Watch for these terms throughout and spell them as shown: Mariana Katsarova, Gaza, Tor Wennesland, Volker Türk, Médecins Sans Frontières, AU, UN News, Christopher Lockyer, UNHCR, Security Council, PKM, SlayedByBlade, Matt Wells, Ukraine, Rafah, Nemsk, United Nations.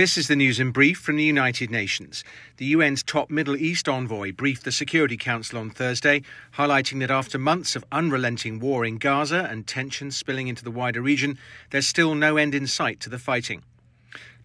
This is the news in brief from the United Nations. The UN's top Middle East envoy briefed the Security Council on Thursday, highlighting that after months of unrelenting war in Gaza and tensions spilling into the wider region, there's still no end in sight to the fighting.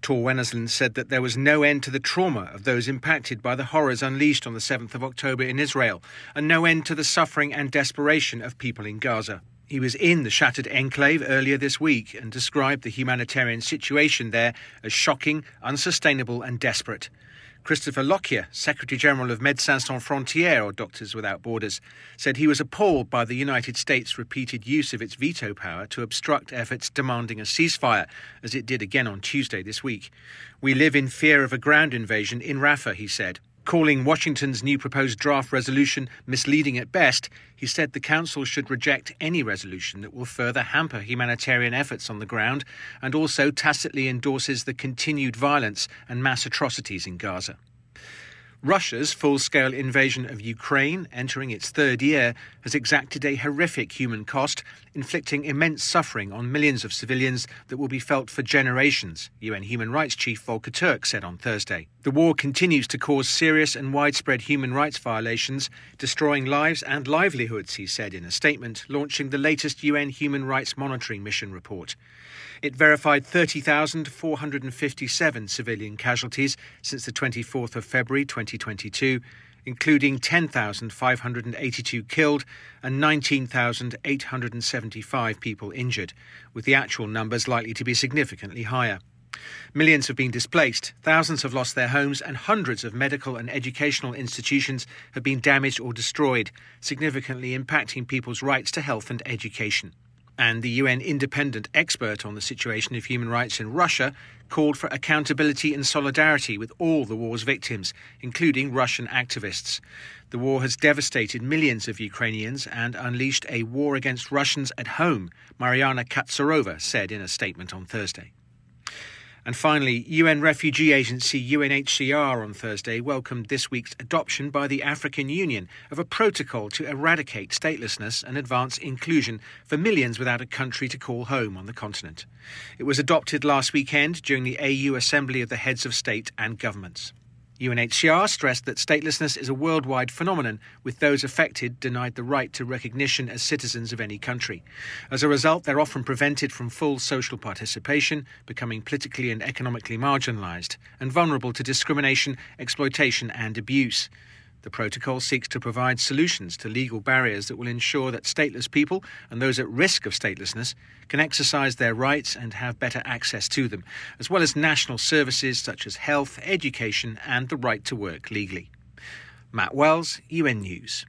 Tor Wennesland said that there was no end to the trauma of those impacted by the horrors unleashed on the 7th of October in Israel, and no end to the suffering and desperation of people in Gaza. He was in the shattered enclave earlier this week and described the humanitarian situation there as shocking, unsustainable and desperate. Christopher Lockyer, Secretary-General of Médecins Sans Frontières, or Doctors Without Borders, said he was appalled by the United States' repeated use of its veto power to obstruct efforts demanding a ceasefire, as it did again on Tuesday this week. "We live in fear of a ground invasion in Rafah," he said. Calling Washington's new proposed draft resolution misleading at best, he said the Council should reject any resolution that will further hamper humanitarian efforts on the ground and also tacitly endorses the continued violence and mass atrocities in Gaza. Russia's full-scale invasion of Ukraine, entering its third year, has exacted a horrific human cost, inflicting immense suffering on millions of civilians that will be felt for generations, UN Human Rights Chief Volker Türk said on Thursday. The war continues to cause serious and widespread human rights violations, destroying lives and livelihoods, he said in a statement launching the latest UN Human Rights Monitoring Mission report. It verified 30,457 civilian casualties since the 24th of February 2022, including 10,582 killed and 19,875 people injured, with the actual numbers likely to be significantly higher. Millions have been displaced, thousands have lost their homes, and hundreds of medical and educational institutions have been damaged or destroyed, significantly impacting people's rights to health and education. And the UN independent expert on the situation of human rights in Russia called for accountability and solidarity with all the war's victims, including Russian activists. The war has devastated millions of Ukrainians and unleashed a war against Russians at home, Mariana Katsarova said in a statement on Thursday. And finally, UN Refugee Agency UNHCR on Thursday welcomed this week's adoption by the African Union of a protocol to eradicate statelessness and advance inclusion for millions without a country to call home on the continent. It was adopted last weekend during the AU Assembly of the Heads of State and Governments. UNHCR stressed that statelessness is a worldwide phenomenon, with those affected denied the right to recognition as citizens of any country. As a result, they're often prevented from full social participation, becoming politically and economically marginalised, and vulnerable to discrimination, exploitation and abuse. The protocol seeks to provide solutions to legal barriers that will ensure that stateless people and those at risk of statelessness can exercise their rights and have better access to them, as well as national services such as health, education, and the right to work legally. Matt Wells, UN News.